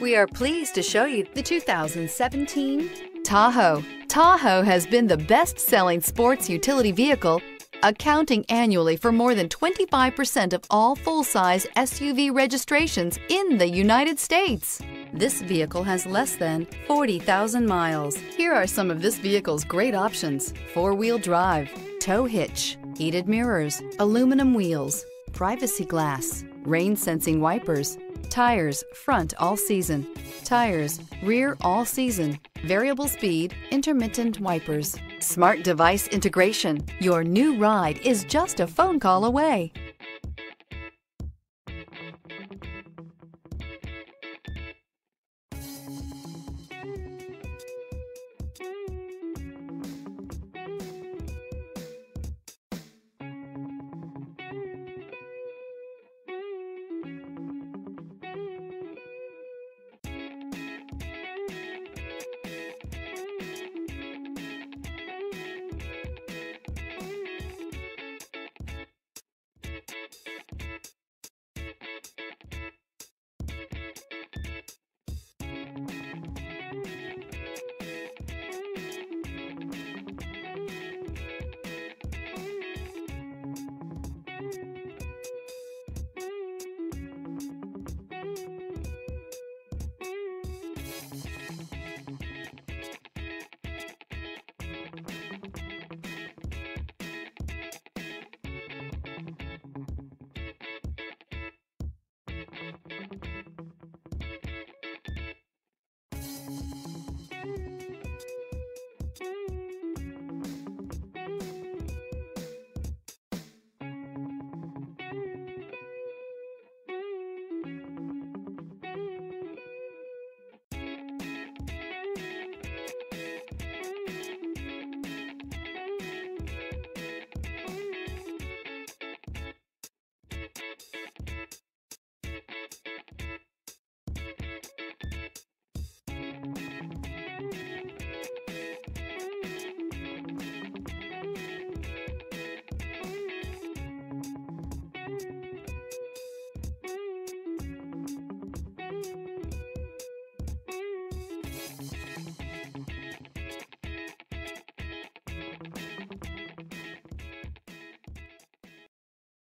We are pleased to show you the 2017 Tahoe. Tahoe has been the best-selling sports utility vehicle, accounting annually for more than 25% of all full-size SUV registrations in the United States. This vehicle has less than 40,000 miles. Here are some of this vehicle's great options: four-wheel drive, tow hitch, heated mirrors, aluminum wheels, privacy glass, rain-sensing wipers, tires front all season, tires rear all season, variable speed intermittent wipers, smart device integration. Your new ride is just a phone call away.